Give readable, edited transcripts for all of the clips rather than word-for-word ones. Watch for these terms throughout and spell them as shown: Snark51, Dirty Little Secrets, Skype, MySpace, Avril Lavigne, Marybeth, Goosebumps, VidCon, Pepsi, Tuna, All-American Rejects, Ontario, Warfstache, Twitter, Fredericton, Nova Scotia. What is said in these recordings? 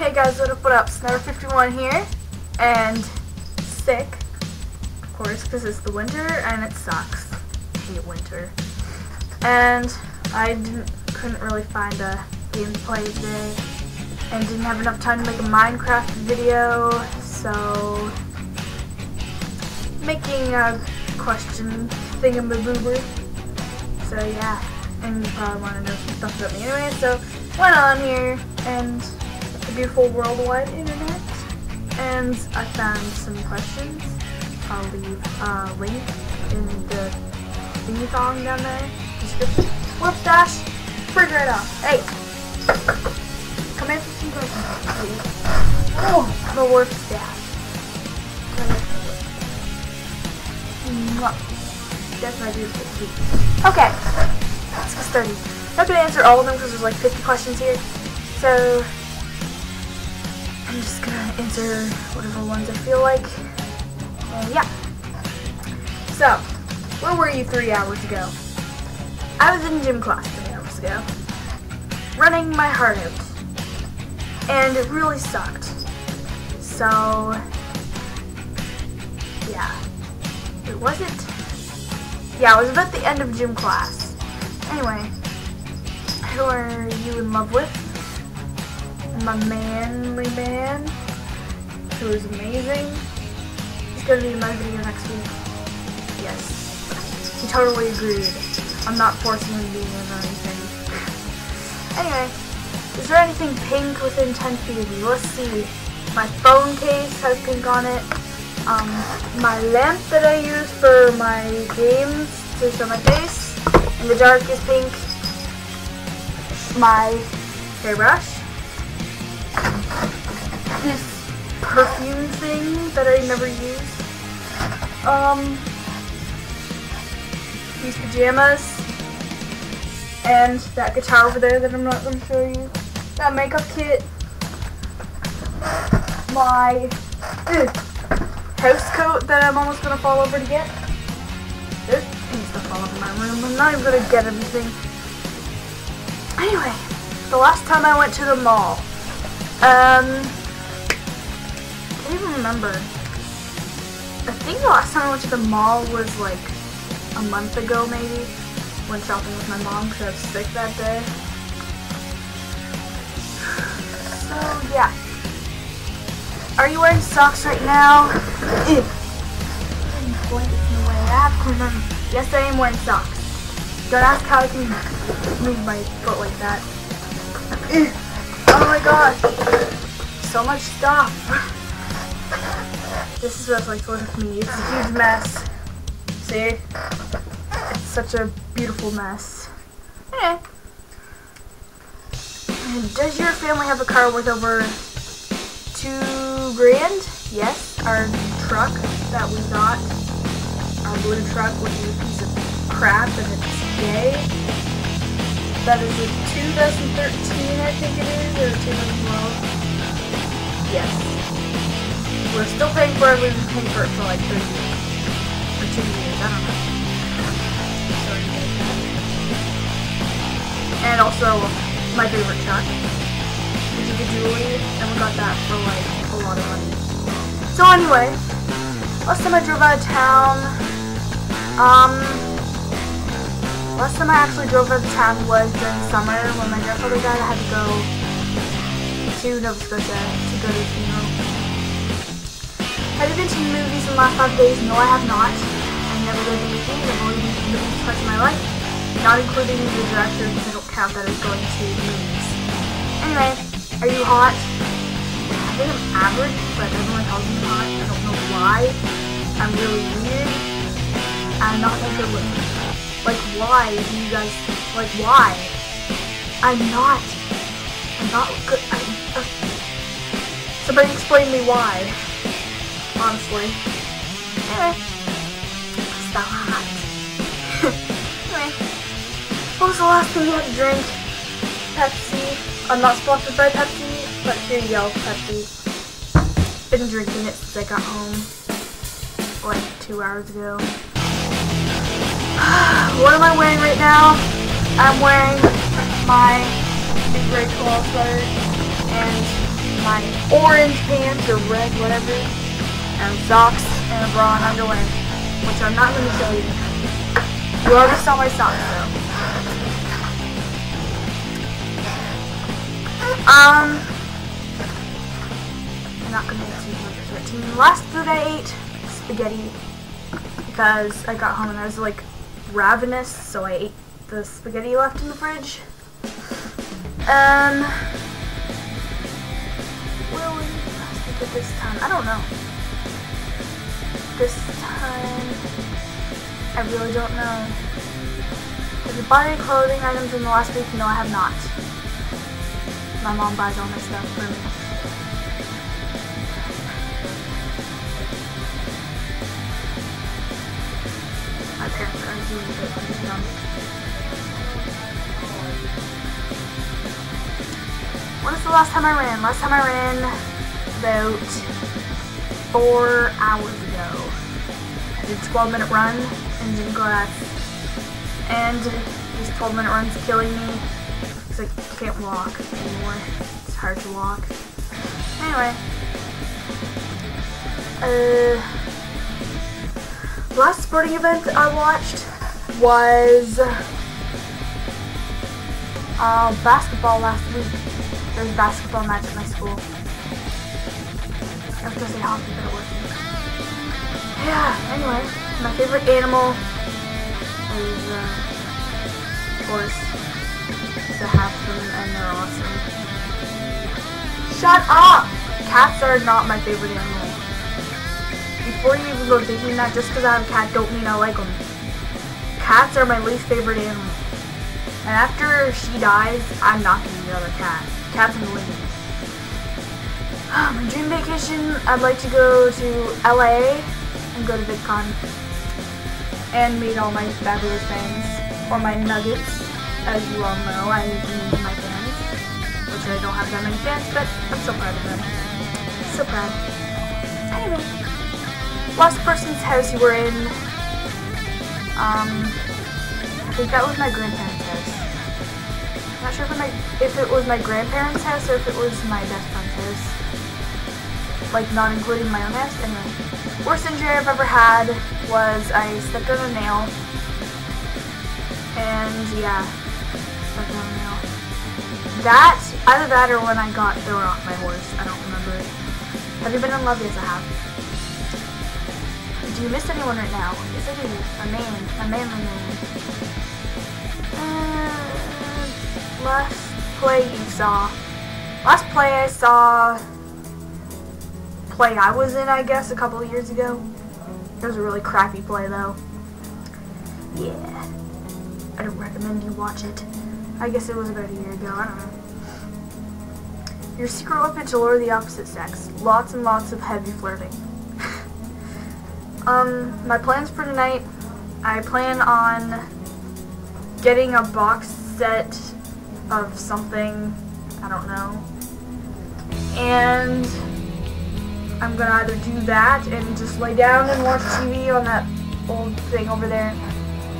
Hey guys, what up? Snark51 here, and sick, of course, because it's the winter and it sucks. I hate winter. And I couldn't really find a game to play today, and didn't have enough time to make a Minecraft video, so making a question thingamaboober. So yeah, and you probably want to know some stuff about me anyway, so went on here and the beautiful worldwide internet, and I found some questions. I'll leave a link in the thingy thong down there, description. Warfstache, figure it out. Hey, come answer some questions, please. Oh, the Warfstache. That's my beautiful tweet. Okay, let's get started. I'm not gonna answer all of them because there's like 50 questions here, so I'm just gonna answer whatever ones I feel like. And yeah. So, where were you 3 hours ago? I was in gym class 3 hours ago, running my heart out, and it really sucked. So, yeah. Wait, was it? Yeah, it was about the end of gym class. Anyway, who are you in love with? My manly man, who is amazing. He's gonna be in my video next week. Yes, he totally agreed. I'm not forcing him to be in or anything. Anyway, is there anything pink within 10 feet of you? Let's see. My phone case has pink on it. My lamp that I use for my games to show my face in the dark is pink. My hairbrush. This perfume thing that I never use. These pajamas. And that guitar over there that I'm not going to show you. That makeup kit. My house coat that I'm almost going to fall over to get. There's pink stuff all over my room. I'm not even going to get anything. Anyway, the last time I went to the mall. I don't even remember. I think the last time I went to the mall was like a month ago, maybe. Went shopping with my mom because I was sick that day. So yeah. Are you wearing socks right now? I'm going the way up. Yes, I am wearing socks. Don't ask how I can move my foot like that. Oh my god. So much stuff. This is what it's like to live with me. It's a huge mess. See? It's such a beautiful mess. Eh. Does your family have a car worth over $2,000? Yes. Our truck that we got, our blue truck, which is a piece of crap and it's gay. That is a 2013, I think it is, or 2012. Yes. We're still paying for it. We've been paying for it for like 3 years. Or 2 years, I don't know. And also, my favorite truck, which is a Julie, and we got that for like a lot of money. So anyway, last time I drove out of town, last time I actually drove out of town was during the summer when my grandfather died. I had to go to Nova Scotia to go to the funeral. Have you been to movies in the last 5 days? No, I have not. I've never been to movies. I've only been to movies twice in my life. Not including the director, because I don't count that as going to the movies. Anyway, are you hot? I think I'm average, but everyone tells me hot. I don't know why. I'm really weird. I'm not that good looking. Like, why do you guys, like, why? I'm not good. Somebody explain me why. Honestly. Anyway. Stop. Anyway. What was the last thing you had to drink? Pepsi. I'm not sponsored by Pepsi, but here you go, Pepsi. Been drinking it since I got home. Like 2 hours ago. What am I wearing right now? I'm wearing my big red coral sweater and my my orange pants, or red, whatever, and socks, and a bra and underwear, which I'm not going to show you. You already saw my socks, though. I'm not going to make 213. Last that I ate spaghetti, because I got home and I was, like, ravenous, so I ate the spaghetti left in the fridge. Where was the plastic at this time? I don't know. This time, I really don't know. Have you bought any clothing items in the last week? No, I have not. My mom buys all my stuff for me. My parents are doing a bit of When is the last time I ran? Last time I ran about 4 hours ago. I did a 12-minute run and did grass. And these 12-minute runs killing me because I can't walk anymore. It's hard to walk. Anyway. Last sporting event that I watched was basketball last week. There's a basketball match at my school. I was gonna say hockey, but it wasn't. Yeah, anyway, my favorite animal is horse. I have them and they're awesome. Shut up! Cats are not my favorite animal. Before you even go thinking that just because I have a cat don't mean I like them. Cats are my least favorite animal. And after she dies, I'm not gonna be another cat. Cats in the living. My dream vacation, I'd like to go to LA and go to VidCon and meet all my fabulous fans, or my nuggets, as you all know. I need to meet my fans, which I don't have that many fans, but I'm so proud of them. So proud. Anyway, last person's house you were in, I think that was my grandparents' house. I'm not sure if it was my grandparents' house or if it was my best friend's house. Like, not including my own house. Anyway, worst injury I've ever had was I stepped on a nail. And, yeah. Stepped on a nail. That, either that or when I got thrown off my horse. I don't remember. Have you been in love? Yes, I have. Do you miss anyone right now? Yes, I do. My man. Last play I was in, I guess, a couple of years ago. It was a really crappy play, though. Yeah. I don't recommend you watch it. I guess it was about a year ago, I don't know. Your secret weapon to lure the opposite sex. Lots and lots of heavy flirting. My plans for tonight. I plan on getting a box set of something, I don't know, and I'm gonna either do that and just lay down and watch TV on that old thing over there,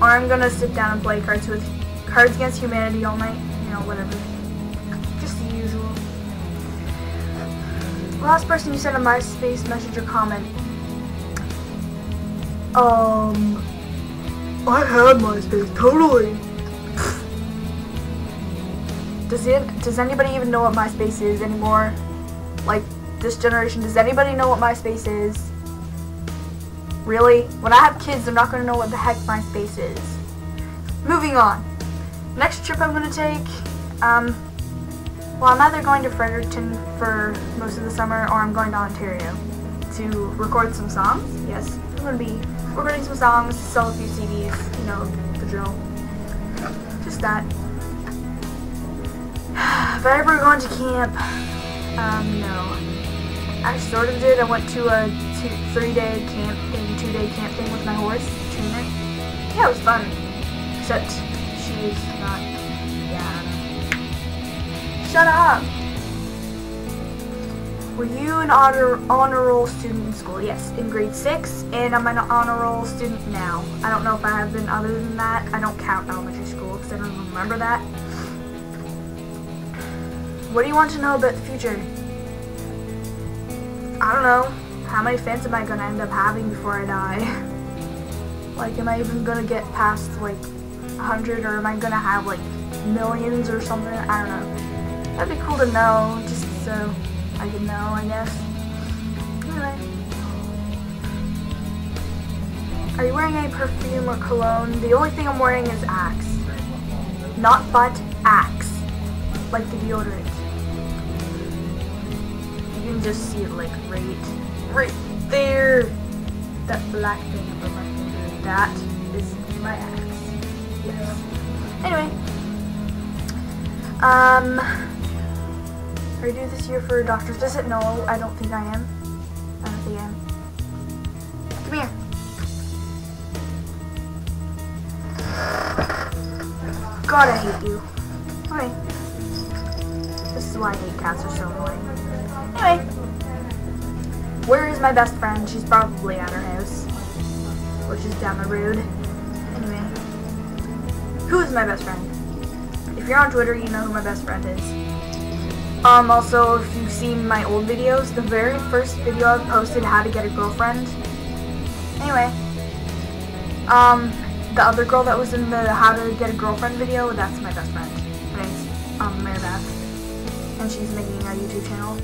or I'm gonna sit down and play cards with Cards Against Humanity all night, you know, whatever, just the usual. Last person you sent a MySpace message or comment. I had MySpace, totally. Does anybody even know what MySpace is anymore? Like, this generation, does anybody know what MySpace is? Really? When I have kids, they're not going to know what the heck MySpace is. Moving on. Next trip I'm going to take, well, I'm either going to Fredericton for most of the summer, or I'm going to Ontario to record some songs. Yes, I'm going to be recording some songs, sell a few CDs, you know, the drill. Just that. If I ever gone to camp, no. I sort of did. I went to a 3-day camp thing, 2-day camp thing with my horse, Tuna. Yeah, it was fun. Except she's not, yeah. Shut up! Were you an honor roll student in school? Yes, in grade 6, and I'm an honor roll student now. I don't know if I have been other than that. I don't count elementary school because I don't remember that. What do you want to know about the future? I don't know, how many fans am I gonna end up having before I die? Like, am I even gonna get past like 100, or am I gonna have like millions or something? I don't know. That'd be cool to know, just so I can know, I guess. Anyway. Are you wearing any perfume or cologne? The only thing I'm wearing is Axe. Not Butt, Axe. Like the deodorant. You can just see it like right there. That black thing above my finger. That is my Axe. Yes. Anyway. Are you due this year for a doctor's visit? No, I don't think I am. I don't think I am. Come here. God, I hate you. Okay. This is why I hate cats, are so annoying. Anyway. Where is my best friend? She's probably at her house. Which is damn rude. Anyway. Who is my best friend? If you're on Twitter, you know who my best friend is. Also, if you've seen my old videos, the very first video I posted, how to get a girlfriend. Anyway, the other girl that was in the how to get a girlfriend video, that's my best friend. Her name's Marybeth, and she's making a YouTube channel.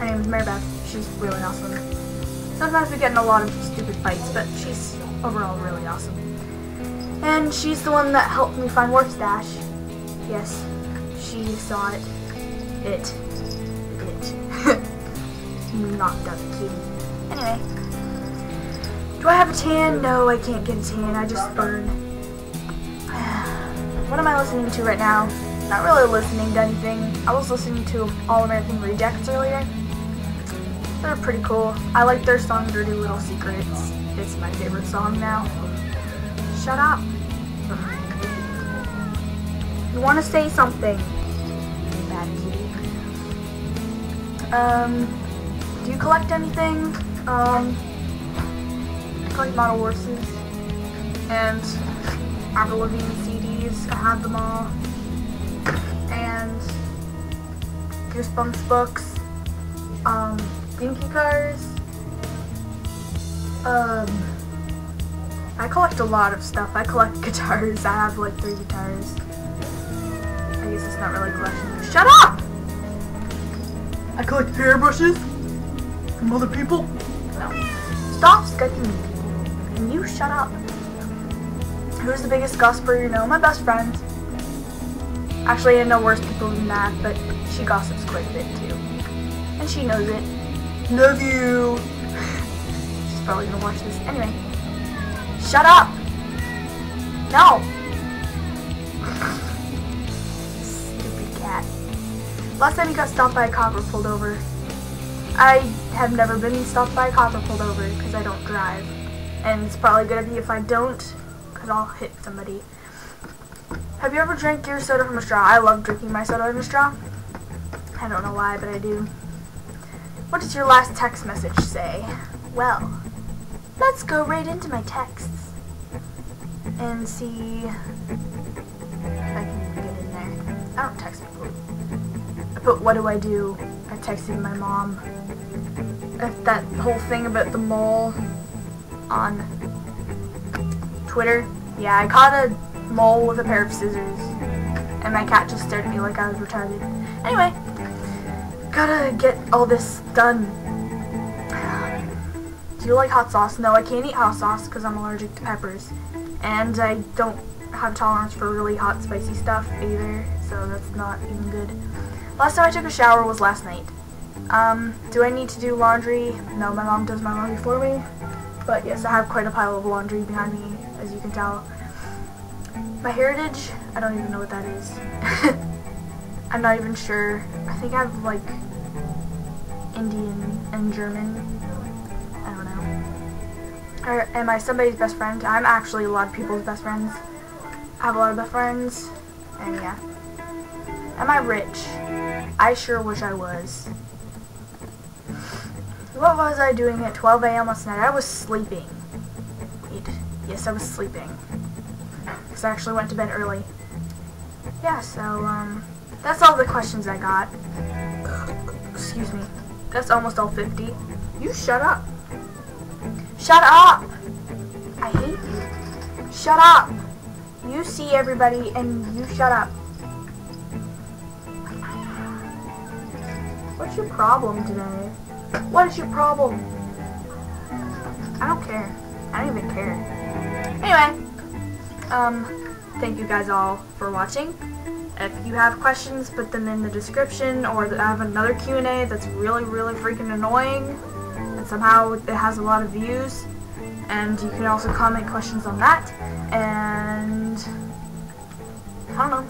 Her name's Marybeth. She's really awesome. Sometimes we get in a lot of stupid fights, but she's overall really awesome. And she's the one that helped me find Warfstache. Yes, she saw it. Knocked out the key. Anyway. Do I have a tan? No, I can't get a tan. I just burn. What am I listening to right now? Not really listening to anything. I was listening to All-American Rejects earlier. They're pretty cool. I like their song Dirty Little Secrets. It's my favorite song now. Shut up. You want to say something? Bad kitty. Do you collect anything? I collect model horses and Avril Lavigne CDs. I have them all. And Goosebumps books. Binky cars. I collect a lot of stuff. I collect guitars. I have like 3 guitars. I guess it's not really collection. Shut up! I collect hairbrushes from other people. No. Stop Skyping me. And you shut up. Who's the biggest gossiper you know? My best friend. Actually, I know worse people than that, but she gossips quite a bit too. And she knows it. Love you. She's probably gonna watch this. Anyway. Shut up. No. Stupid cat. Last time you got stopped by a cop or pulled over. I have never been stopped by a cop or pulled over because I don't drive. And it's probably good idea if I don't, because I'll hit somebody. Have you ever drank your soda from a straw? I love drinking my soda from a straw. I don't know why, but I do. What does your last text message say? Well, let's go right into my texts and see if I can get in there. I don't text people. But what do? I texted my mom. That whole thing about the mole on Twitter. Yeah, I caught a mole with a pair of scissors. And my cat just stared at me like I was retarded. Anyway, gotta get all this done. Do you like hot sauce? No, I can't eat hot sauce because I'm allergic to peppers. And I don't have tolerance for really hot, spicy stuff either. So that's not even good. Last time I took a shower was last night. Do I need to do laundry? No, my mom does my laundry for me. But yes, I have quite a pile of laundry behind me, as you can tell. My heritage? I don't even know what that is. I'm not even sure. I think I have, like, Indian and German. I don't know. Or am I somebody's best friend? I'm actually a lot of people's best friends. I have a lot of best friends. And yeah. Am I rich? I sure wish I was. What was I doing at 12 a.m. last night? I was sleeping. Wait. Yes, I was sleeping. Because I actually went to bed early. Yeah, so, that's all the questions I got. Excuse me. That's almost all 50. You shut up. Shut up! I hate you. Shut up! You see everybody and you shut up. What's your problem today? What is your problem? I don't care. I don't even care. Anyway, thank you guys all for watching. If you have questions, put them in the description, or I have another Q&A that's really, really freaking annoying, and somehow it has a lot of views, and you can also comment questions on that, and I don't know.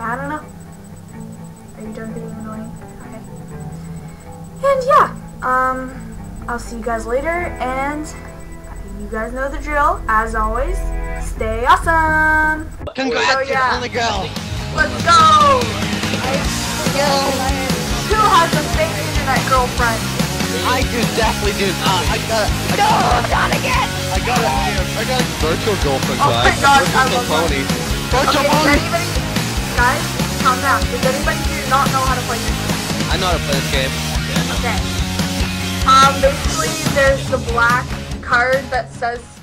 I don't know. Are you done being annoying? Okay. And yeah, I'll see you guys later, and you guys know the drill. As always, stay awesome! Congrats, so, yeah. On the girl! Let's go! Who has a fake internet girlfriend? I do, definitely do. I got a virtual girlfriend, guys. Oh my gosh, I love pony. Virtual pony! Guys, calm down. Does anybody here not know how to play this game? I know how to play this game. Yeah, okay. Basically, there's the black card that says